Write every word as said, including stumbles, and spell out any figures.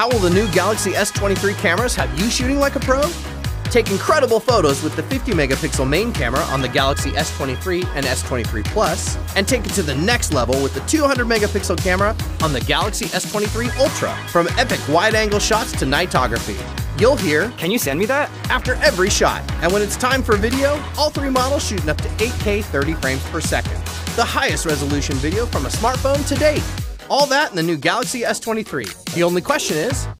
How will the new Galaxy S twenty-three cameras have you shooting like a pro? Take incredible photos with the fifty megapixel main camera on the Galaxy S twenty-three and S twenty-three Plus, and take it to the next level with the two hundred megapixel camera on the Galaxy S twenty-three Ultra. From epic wide-angle shots to nightography, you'll hear, "Can you send me that?" after every shot. And when it's time for video, all three models shooting up to eight K thirty frames per second, the highest resolution video from a smartphone to date. All that in the new Galaxy S twenty-three. The only question is,